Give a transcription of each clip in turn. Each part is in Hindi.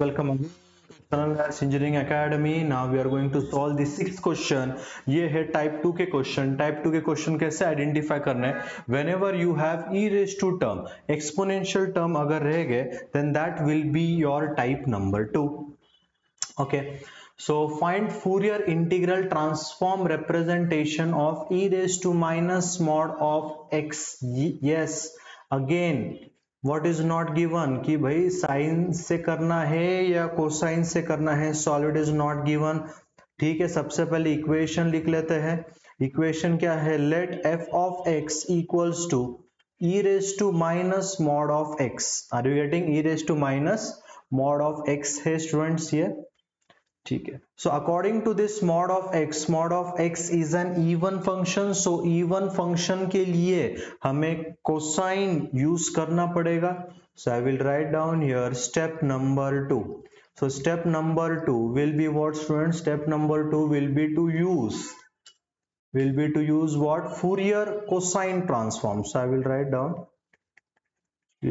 Welcome again to Channel Labs Engineering Academy. Now we are going to solve the sixth question. ये है type 2 के question. Type 2 के question कैसे identify करना है? Whenever you have e raised to term, exponential term अगर रह गए, then that will be your type number 2. Okay. So find Fourier integral transform representation of e raised to minus mod of x. Yes. Again. What is not given कि भाई साइन से करना है या कोसाइन से करना है, सॉलिड इज नॉट गिवन. ठीक है, सबसे पहले इक्वेशन लिख लेते हैं. इक्वेशन क्या है? Let f of x equals to e raise to minus mod of x. Are you getting? e raise to minus mod of x है स्टूडेंट्स ये. ठीक है, so according to this mod of x is an even function. So even function के लिए हमें कोसाइन यूज करना पड़ेगा. So I will write down here step number 2. So step number 2 will be what student? Step number 2 will be to use what? Fourier cosine transform. So I will write down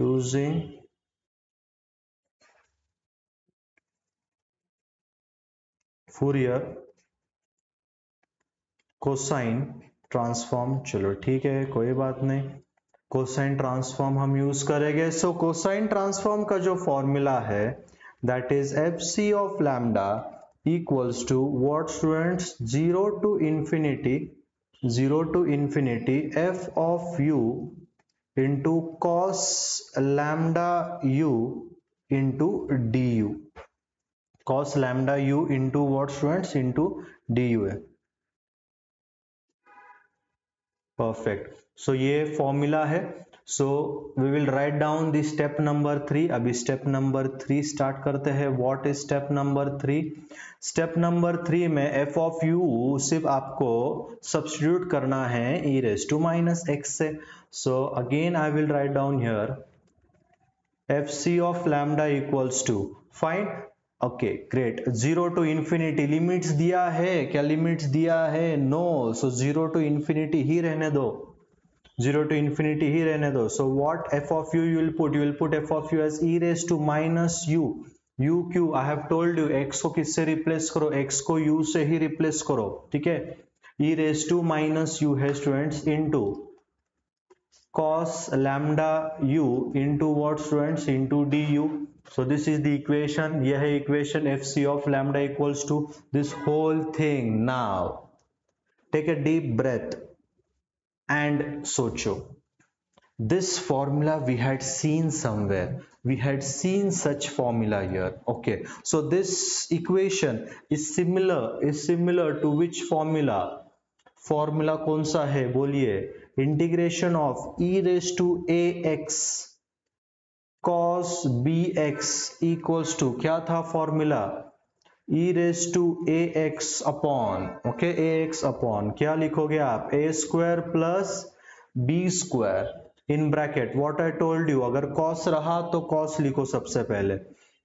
using Fourier cosine transform. चलो ठीक है, कोई बात नहीं, कोसाइन ट्रांसफॉर्म हम यूज करेंगे. सो कोसाइन ट्रांसफॉर्म का जो फॉर्मूला है that is fc of lambda equals to what students? 0 to infinity f of u into cos lambda u into d u. cos lambda u into what students? into du है. perfect. so ये formula है. so we will write down the step number 3. अभी step नंबर 3 start करते हैं. what is step number 3? step number 3 में f of u सिर्फ आपको substitute करना है e raise to minus x से. so again I will write down here fc of lambda equals to find. Okay great. 0 to infinity limits दिया है क्या? लिमिट्स दिया है? नो. सो 0 टू इन्फिनिटी ही रहने दो. So what f of u you will put f of u as e raised to minus u. u क्यू? I have told you x को किससे रिप्लेस करो? x को u से ही रिप्लेस करो. ठीक है, e raised to minus u है students into cos lambda u into what students? Into d u. so this is the equation. यह है equation fc of lambda equals to this whole thing. now take a deep breath and सोचो. this formula we had seen somewhere. we had seen such formula here. okay, so this equation is similar to which formula? formula कौन सा है बोलिए? integration of e raised to ax cos bx equals to क्या था formula? e raised to ax upon. Okay, ax upon क्या लिखोगे आप? a square plus b square in bracket what I told you. अगर cos रहा तो cos लिखो सबसे पहले.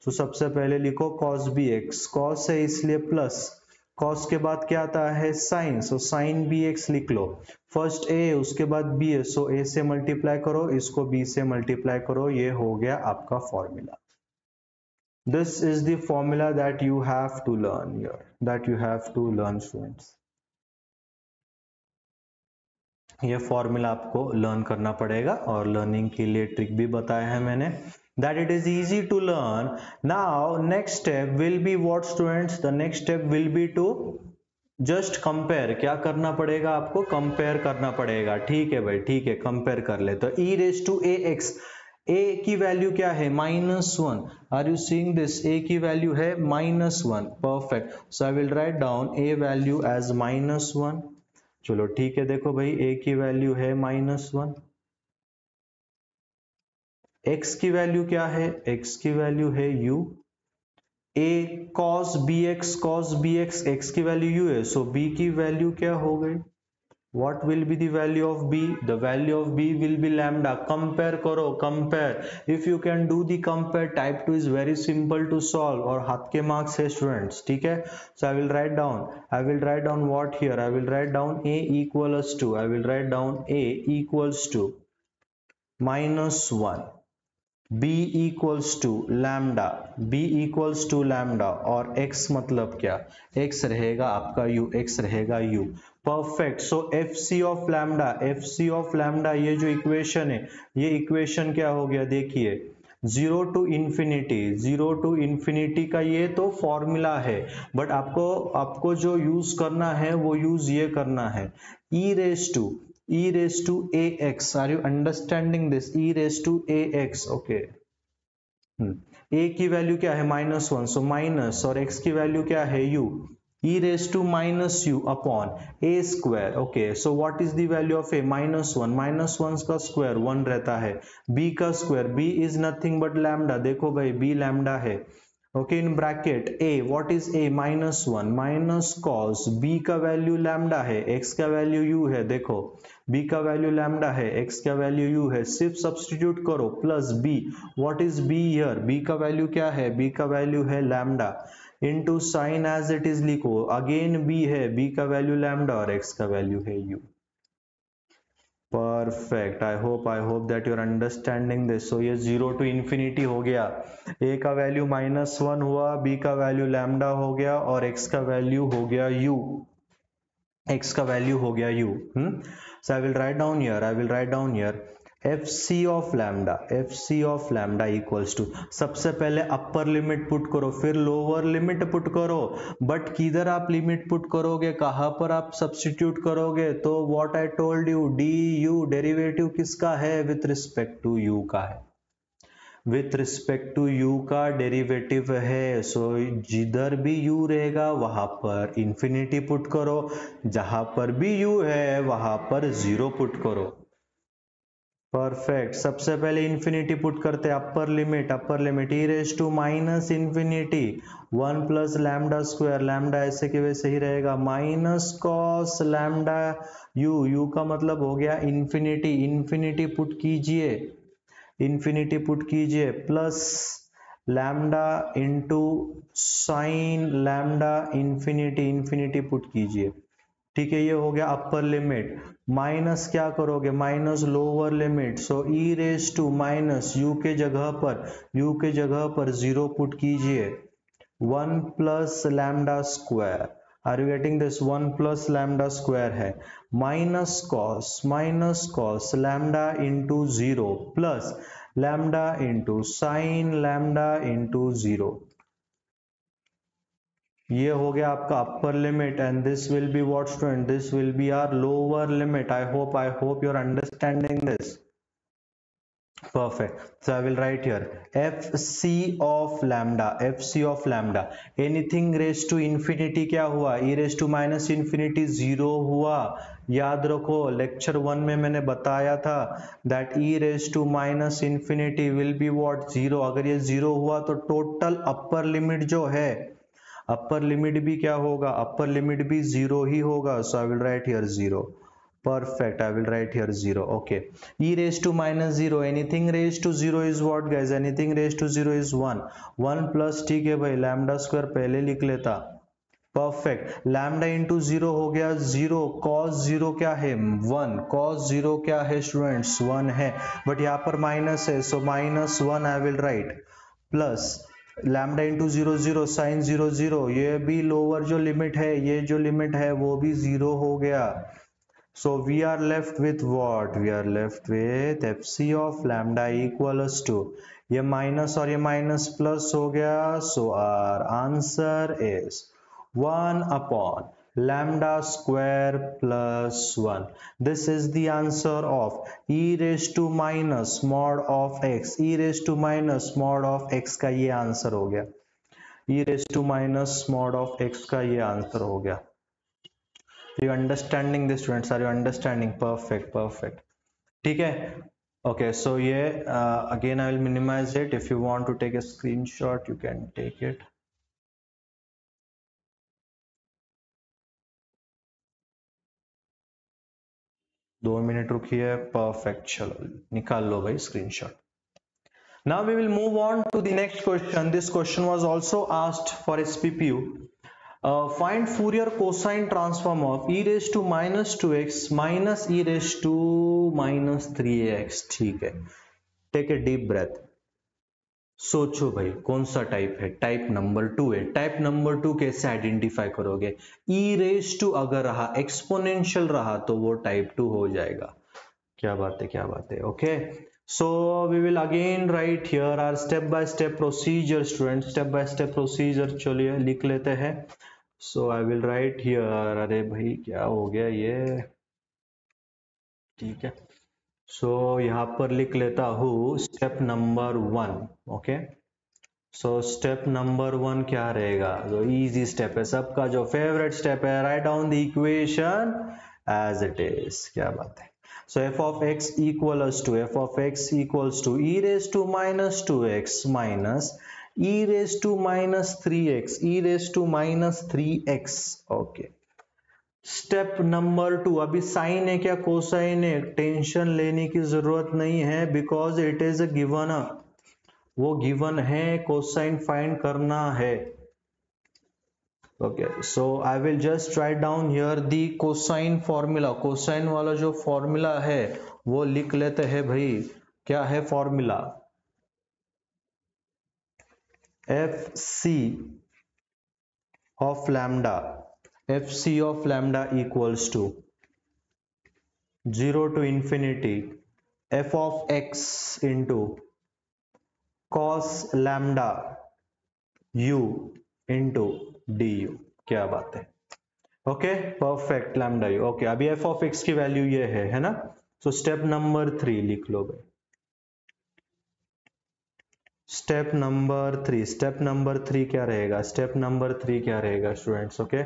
तो सबसे पहले लिखो cos bx. cos है इसलिए प्लस, cos के बाद क्या आता है? साइन. सो साइन bx लिख लो. फर्स्ट a उसके बाद b है. सो a से मल्टीप्लाई करो, इसको b से मल्टीप्लाई करो. ये हो गया आपका formula. This is the formula that you have to learn students. ये फॉर्मूला आपको लर्न करना पड़ेगा और लर्निंग के लिए ट्रिक भी बताया है मैंने that it is easy to learn. now next step will be what students? the next step will be to just compare. क्या करना पड़ेगा आपको? compare करना पड़ेगा. ठीक है भाई, ठीक है, compare कर ले. तो e raised to ax, a की वैल्यू क्या है? -1. Are you seeing this? a की वैल्यू है -1. perfect. so I will write down a value as -1. चलो ठीक है, देखो भाई a की वैल्यू है -1. x की वैल्यू क्या है? x की वैल्यू है u. a cos bx x की वैल्यू u है. सो b की वैल्यू क्या हो गई? What will be the value of b? The value of b will be lambda. Compare करो, compare. If you can do the compare, type 2 is very simple to solve. और हाथ के मार्क्स है स्टूडेंट्स. ठीक है, so I will write down what here? I will write down a equals to, I will write down a equals to -1. b equals to lambda और x मतलब क्या, x रहेगा आपका u, x रहेगा u। Perfect. So F C of lambda ये जो इक्वेशन है, ये इक्वेशन क्या हो गया, देखिए 0 टू इन्फिनिटी का ये तो फॉर्मूला है, बट आपको जो यूज करना है वो यूज ये करना है e raised to ax। Are you understanding this? e raised to ax, okay. a की वैल्यू क्या है, -1, सो माइनस, और x की वैल्यू क्या है, u। e raised to -u upon a square, okay. So what is the value of a? -1 का स्क्वायर 1 रहता है। b का square, b is nothing but lambda, देखो भाई b लैम्डा है, okay. In bracket a, what is a, -1 minus cos, b का वैल्यू लैम्डा है, x का वैल्यू u है, देखो b का वैल्यू लैम्डा है, x का वैल्यू u है, सिर्फ सब्स्टिट्यूट करो, plus b, what is b here, b का वैल्यू क्या है, b का वैल्यू है lambda, into sine as it is लिखो, अगेन b है, b का वैल्यू लैम्डा और x का वैल्यू है u। Perfect. I hope that you are understanding this. So ये 0 टू इन्फिनिटी हो गया, ए का वैल्यू -1 हुआ, बी का वैल्यू लैम्डा हो गया और एक्स का वैल्यू हो गया यू, एक्स का वैल्यू हो गया u. So I will write down here f C of lambda equals to, सबसे पहले अपर लिमिट पुट करो, फिर लोअर लिमिट पुट करो, बट किधर आप लिमिट पुट करोगे, कहाँ पर आप सब्स्टिट्यूट करोगे, तो what I told you, d u derivative किसका है, विथ रिस्पेक्ट टू यू का है, विथ रिस्पेक्ट टू यू का डेरिवेटिव है। सो जिधर भी यू रहेगा वहां पर इन्फिनिटी पुट करो, जहां पर भी यू है वहां पर 0 पुट करो। परफेक्ट। सबसे पहले इन्फिनिटी पुट करते, upper limit e raise to -minus infinity 1 plus lambda square, lambda ऐसे के वैसे ही रहेगा, minus cos lambda u, u का मतलब हो गया इन्फिनिटी, इन्फिनिटी पुट कीजिए plus lambda into sine lambda infinity put कीजिए, ठीक है। ये हो गया अपर लिमिट, माइनस क्या करोगे, minus lower limit, so e raise to minus u के जगह पर 0 पुट कीजिए, 1 plus lambda square, are you getting this, 1 plus lambda square है, minus cos lambda into 0 plus lambda into sine lambda into 0। ये हो गया आपका upper limit and this will be what student, this will be our lower limit. I hope you are understanding this. Perfect. So I will write here f C of lambda anything raise to infinity क्या हुआ, ई रेस टू -इन्फिनिटी 0 हुआ। याद रखो लेक्चर 1 में मैंने बताया था that e raise to -minus infinity will be what, 0। अगर ये 0 हुआ तो टोटल अपर लिमिट जो है, अपर लिमिट भी क्या होगा, अपर लिमिट भी 0 ही होगा। So I will write here 0। Perfect. I will write here 0, okay. E raise to -0, anything raise to 0 is what guys, anything raise to 0 is 1 plus, ठीक है भाई, लैम्डा स्क्वायर पहले लिख लेता। परफेक्ट। लैम्डा इंटू 0 हो गया 0, कॉस 0 क्या है 1, कॉस 0 क्या है स्टूडेंट्स 1 है, बट यहाँ पर माइनस है, so -1 I will write, plus lambda into 0 sine 0, ये भी लोअर जो लिमिट है, ये जो लिमिट है वो भी 0 हो गया। So we are left with what, we are left with F C of lambda equals to, ये माइनस और ये माइनस प्लस हो गया, so our answer is 1 upon lambda square plus 1. This is the answer of e raised to minus mod of x. e raised to minus mod of x का ये आंसर हो गया, e raised to minus mod of x का ये आंसर हो गया। You understanding this students? Are you understanding? Perfect. ठीक है, okay. So ये again I will minimize it. If you want to take a screenshot, you can take it. दो मिनट रुकिए। परफेक्ट, चलो निकाल लो भाई screenshot. Now we will move on to the next question. This question was also asked for SPPU. Find Fourier cosine transform of e raised to -2x minus e raised to -3x. ठीक है, take a deep breath. सोचो भाई कौन सा टाइप है, टाइप नंबर 2 है। टाइप नंबर 2 कैसे आइडेंटिफाई करोगे? ई रेज टू अगर रहा, एक्सपोनेंशियल रहा तो वो टाइप 2 हो जाएगा। क्या बात है, क्या बात है। Okay, so we will again write here our step by step procedure. Student step by step procedure चलिए लिख लेते हैं। So I will write here, अरे भाई क्या हो गया ये, ठीक है। सो यहाँ पर लिख लेता हूँ step number 1। Okay, so step number 1 क्या रहेगा? जो इजी स्टेप है, सबका जो फेवरेट स्टेप है, write down the equation as it is. क्या बात है। So F of x equals to, F of x equals to e raise to minus 2x minus e raise to minus 3x, e raise to minus 3x। Okay, step number 2। अभी साइन है क्या कोसाइन है, टेंशन लेने की जरूरत नहीं है, because it is a given. वो गिवन है, कोसाइन फाइंड करना है। Okay, so I will just write down here the cosine formula. Cosine वाला जो फॉर्मूला है वो लिख लेते हैं भाई। क्या है formula? F C of lambda, fc of lambda equals to 0 to infinity f of x into cos lambda u into du। क्या बात है। Okay, perfect, lambda u. Okay, अभी f of x की वैल्यू ये है ना। सो स्टेप नंबर 3 लिख लो भाई, स्टेप नंबर 3। स्टेप नंबर 3 क्या रहेगा? स्टेप नंबर 3 क्या रहेगा students? Okay,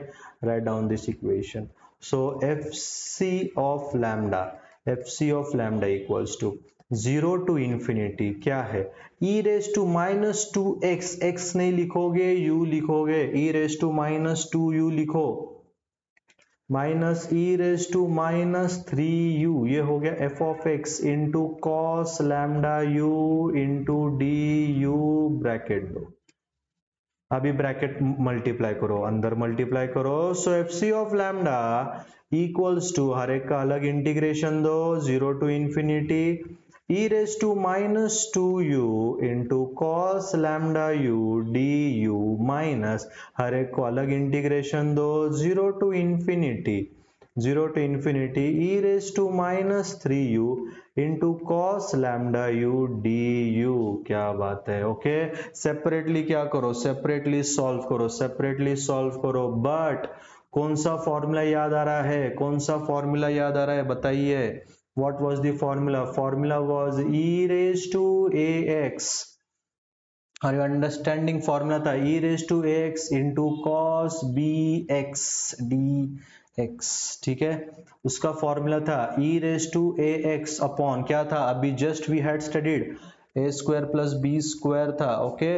write down this equation. So F C of lambda, F C of lambda equals to 0 to infinity क्या है? E raise to minus 2x। x नहीं लिखोगे, u लिखोगे। E raise to minus 2u लिखो, minus e raise to minus 3u। ये हो गया F of x into cos lambda u into d u. Bracket दो, अभी ब्रैकेट मल्टीप्लाई करो, अंदर मल्टीप्लाई करो। So F C of lambda equals to, हर एक का अलग इंटीग्रेशन दो, 0 to infinity e raise to minus 2u into cos lambda u d u, minus हर एक को अलग इंटीग्रेशन दो, 0 to infinity, 0 to infinity e raise to minus 3u into cos lambda u d u. क्या बात है। ओके, सेपरेटली क्या करो? सेपरेटली सॉल्व करो, सेपरेटली सॉल्व करो। बट कौन सा फॉर्मूला याद आ रहा है? कौन सा फॉर्मूला याद आ रहा है बताइए? What was the formula? Formula was e raised to ax. Are you understanding? Formula था e raised to ax into cos bx dx, ठीक है। उसका formula था e raised to ax upon क्या था? अभी just we had studied a square plus b square था। okay,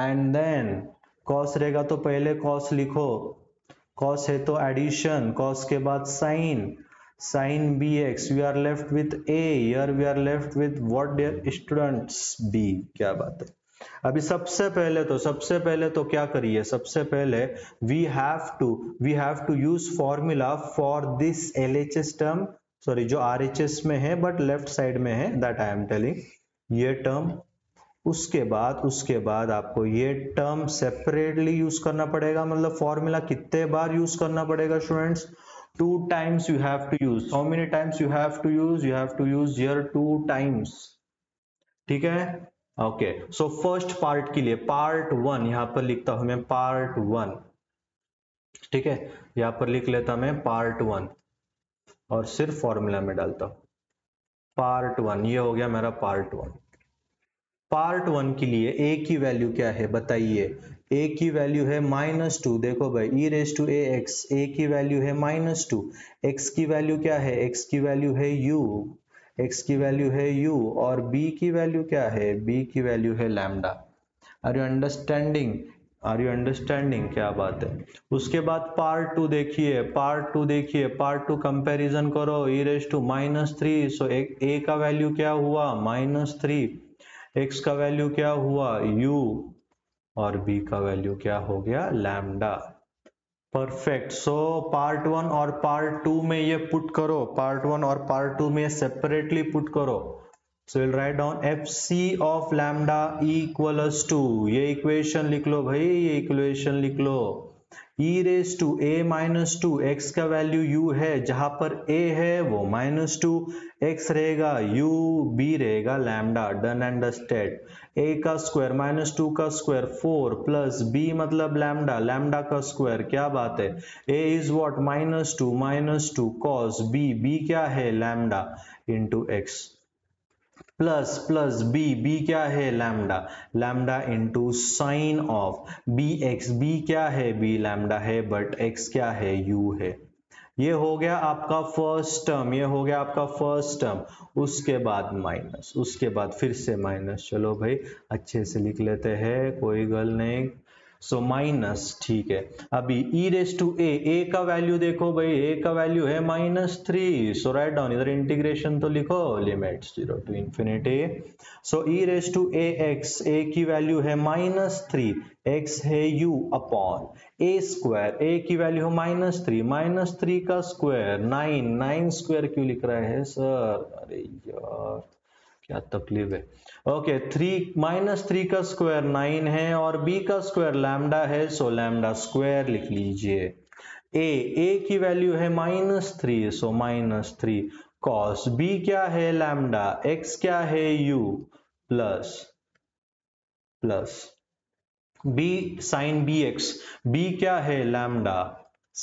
and then cos रहेगा तो पहले cos लिखो, cos है तो addition, cos के बाद sin, sin bx। we are left with a, here we are left with what dear students? b। क्या बात है। अभी सबसे पहले तो क्या करिए? सबसे पहले we have to use formula for this LHS term, sorry जो RHS में है but left side में है, that I am telling, ये term। उसके बाद आपको ये term separately use करना पड़ेगा। मतलब formula कितने बार use करना पड़ेगा students? 2 times you have to use. How many times you have to use? You have to use here 2 times. ठीक है। ओके, सो फर्स्ट पार्ट के लिए पार्ट 1 यहाँ पर लिखता हूं मैं, पार्ट 1। ठीक है, यहाँ पर लिख लेता मैं पार्ट 1 और सिर्फ फॉर्मूला में डालता हूं पार्ट 1। ये हो गया मेरा पार्ट 1। पार्ट 1 के लिए a की वैल्यू क्या है बताइए? a की वैल्यू है माइनस 2। देखो भाई e raise to a x, a की वैल्यू है माइनस 2। x की वैल्यू क्या है? x की वैल्यू है u, x की वैल्यू है u, और b की वैल्यू क्या है? b की वैल्यू है lambda. Are you understanding? Are you understanding? क्या बात है। उसके बाद पार्ट 2 देखिए, पार्ट 2 देखिए, पार्ट 2 कंपेरिजन करो। e raise to minus 3, so a का वैल्यू क्या हुआ? माइनस 3। x का वैल्यू क्या हुआ? u, और b का वैल्यू क्या हो गया? लैम्डा। परफेक्ट। सो पार्ट 1 और पार्ट 2 में ये पुट करो, पार्ट 1 और पार्ट 2 में सेपरेटली पुट करो। So we'll write down fc of lambda equals to, ये equation लिख लो भाई, ये equation लिख लो, e raise to a minus 2, x का वैल्यू u है, जहां पर a है वो minus 2, x रहेगा u, b रहेगा lambda, done and dusted. a का स्क्वायर माइनस 2 का स्क्वायर 4 प्लस b मतलब लैम्डा, लैम्डा का स्क्वायर, क्या बात है, a is what minus 2 cos b, b क्या है lambda into x, plus plus b, b क्या है lambda, lambda into sine of bx, b क्या है b लैम्डा है बट x क्या है u है. ये हो गया आपका फर्स्ट टर्म, ये हो गया आपका फर्स्ट टर्म, उसके बाद माइनस, उसके बाद फिर से माइनस. चलो भाई अच्छे से लिख लेते हैं, कोई गल नहीं. सो माइनस, ठीक है. अभी e रेस टू a का वैल्यू देखो भाई, a का वैल्यू है -3. सो राइट डाउन, इधर इंटीग्रेशन तो लिखो, limits 0 to infinity. So e raise to ax, a की वैल्यू है -3, x है u upon a square, a की वैल्यू है -3 का स्क्वायर 9 स्क्वायर क्यों लिख रहा है सर, अरे यार क्या तकलीफ है. ओके, 3 -3 का स्क्वायर 9 है और b का स्क्वायर लैम्डा है, सो लैम्डा स्क्वायर लिख लीजिए. a की वैल्यू है -3, सो -3 कॉस b क्या है लैम्डा, x क्या है u, plus plus b sine bx, b क्या है lambda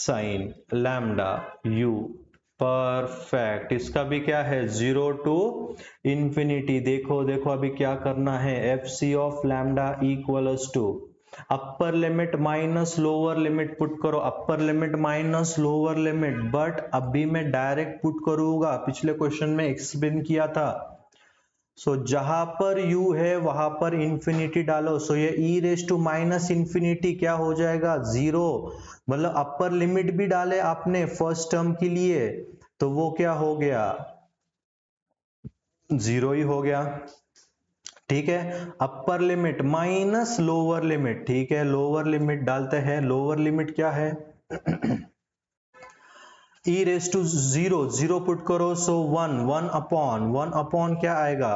sine lambda u. Perfect. इसका भी क्या है 0 टू इंफिनिटी. देखो देखो अभी क्या करना है, F C of lambda equals to upper limit minus lower limit put करो, upper limit minus lower limit, but अभी मैं डायरेक्ट पुट करूंगा, पिछले क्वेश्चन में एक्सप्लेन किया था. सो जहां पर u है वहां पर इंफिनिटी डालो. सो ये e रेस टू -इंफिनिटी क्या हो जाएगा 0, मतलब अपर लिमिट भी डाले आपने फर्स्ट टर्म के लिए तो वो क्या हो गया 0 ही हो गया. ठीक है, upper limit minus lower limit, ठीक है लोअर लिमिट डालते हैं. लोअर लिमिट क्या है e रेस टू 0 पुट करो, सो 1 अपॉन क्या आएगा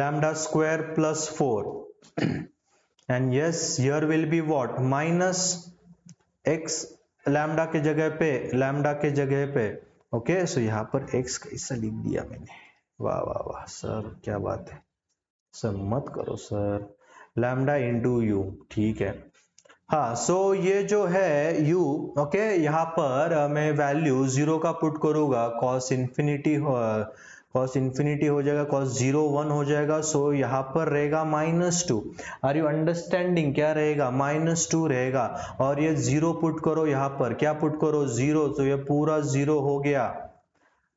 lambda square plus 4 and yes here will be what minus x lambda के जगह पे, लैम्डा के जगह पे. ओके, सो यहाँ पर x कैसा लिख दिया मैंने, वाह वाह वाह सर क्या बात है सर, मत करो सर, लैम्डा इंटू यू. ठीक है, हाँ. सो ये जो है u, ओके यहाँ पर मैं वैल्यू 0 का पुट करूंगा, cos इंफिनिटी हो जाएगा, cos 0 1 हो जाएगा. सो यहाँ पर रहेगा -2. आर यू अंडरस्टैंडिंग, क्या रहेगा -2 रहेगा और ये 0 पुट करो, यहाँ पर क्या पुट करो 0. तो ये पूरा 0 हो गया,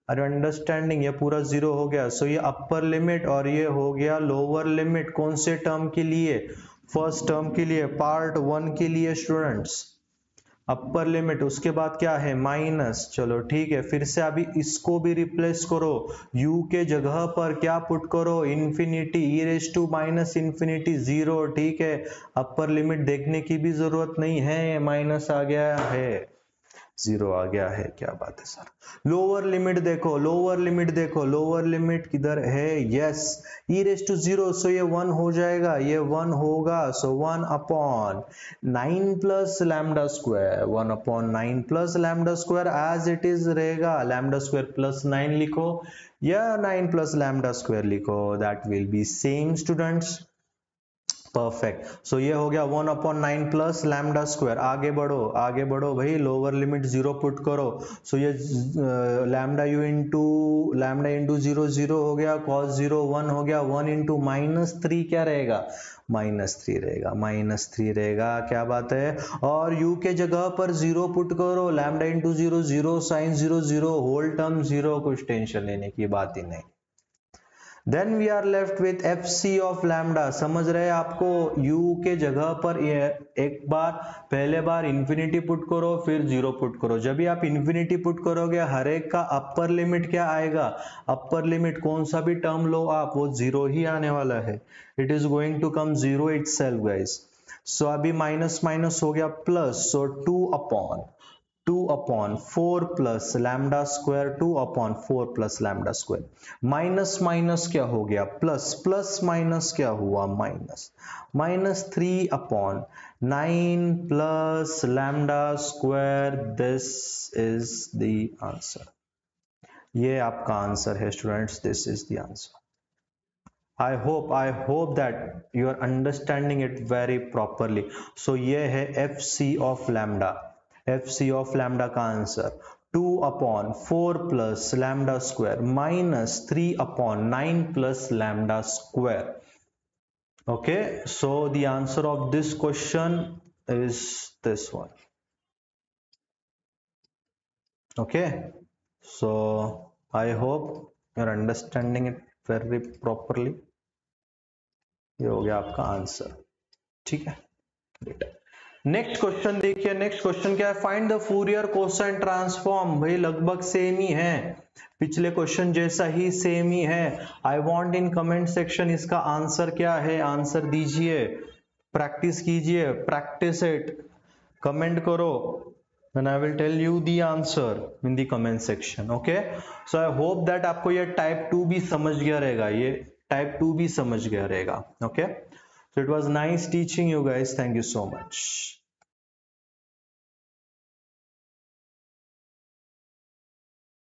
आर यू अंडरस्टैंडिंग, ये पूरा 0 हो गया. सो ये अपर लिमिट और ये हो गया लोअर लिमिट, कौन से टर्म के लिए, फर्स्ट टर्म के लिए पार्ट 1 के लिए स्टूडेंट्स. अपर लिमिट उसके बाद क्या है माइनस, चलो ठीक है. फिर से अभी इसको भी रिप्लेस करो, u के जगह पर क्या पुट करो infinity, e raise to -infinity 0. ठीक है, अपर लिमिट देखने की भी जरूरत नहीं है, माइनस आ गया है 0 आ गया है, क्या बात है सर. लोअर लिमिट देखो, लोअर लिमिट देखो, लोअर लिमिट किधर है, yes e raise to 0. So ये 1 हो जाएगा, ये 1 होगा. सो 1 upon 9 plus lambda square, 1 upon 9 plus lambda square as it is रहेगा, लैम्डा स्क्वायर प्लस 9 लिखो या 9 प्लस लैम्डा स्क्वायर लिखो, that will be same students. Perfect. So ये हो गया 1 अपॉन 9 प्लस लैम्डा स्क्वायर. आगे बढ़ो भाई, लोअर लिमिट 0 पुट करो. सो ये लैम्डा इंटू 0 हो गया, cos 0 1 हो गया, 1 इंटू -3 क्या रहेगा -3 रहेगा, -3 रहेगा, क्या बात है. और u के जगह पर 0 पुट करो, lambda into 0 sine 0 whole term 0, कुछ टेंशन लेने की बात ही नहीं. Then we are left with F C of lambda. समझ रहे आपको, u के जगह पर एक बार पहले बार इंफिनिटी पुट करो फिर 0 पुट करो. जब भी आप इंफिनिटी पुट करोगे हर एक का अपर लिमिट क्या आएगा, अपर लिमिट कौन सा भी टर्म लो आप वो 0 ही आने वाला है, it is going to come 0 itself guys. So अभी माइनस माइनस हो गया plus, so 2 upon 2 upon 4 plus lambda square, 2 upon 4 plus lambda square, minus minus क्या हो गया प्लस, प्लस माइनस क्या हुआ minus, minus 3 upon 9 plus lambda square, this is the answer. ये आपका आंसर है students, this is the answer. I hope that you are understanding it very properly. So ये है FC of lambda का answer 2 upon 4 plus lambda square minus 3 upon 9 plus lambda square. Okay, so the answer of this question is this one. Okay, so I hope you are understanding it very properly. ये हो गया आपका आंसर, ठीक है बेटा. नेक्स्ट क्वेश्चन देखिए, नेक्स्ट क्वेश्चन क्या है, find the Fourier cosine transform. भाई लगभग सेम ही है, पिछले क्वेश्चन जैसा ही सेम ही है. I want in comment section इसका आंसर क्या है, आंसर दीजिए, प्रैक्टिस कीजिए, प्रैक्टिस इट, कमेंट करो, then I will tell you the answer in the comment section. Okay, so I hope that आपको ये टाइप 2 भी समझ गया रहेगा, ये टाइप 2 भी समझ गया रहेगा. Okay, so it was nice teaching you guys, thank you so much.